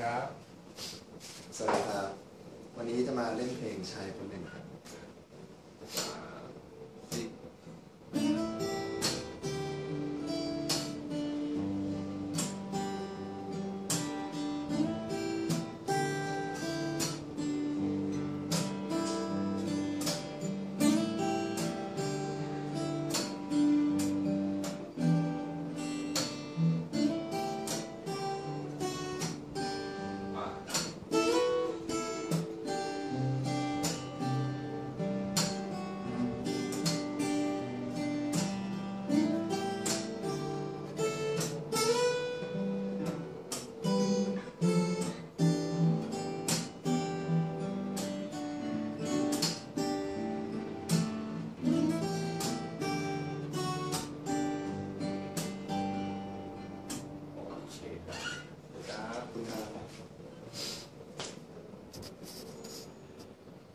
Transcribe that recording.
ครับสวัสดีครับวันนี้จะมาเล่นเพลงชายคนหนึ่งครับ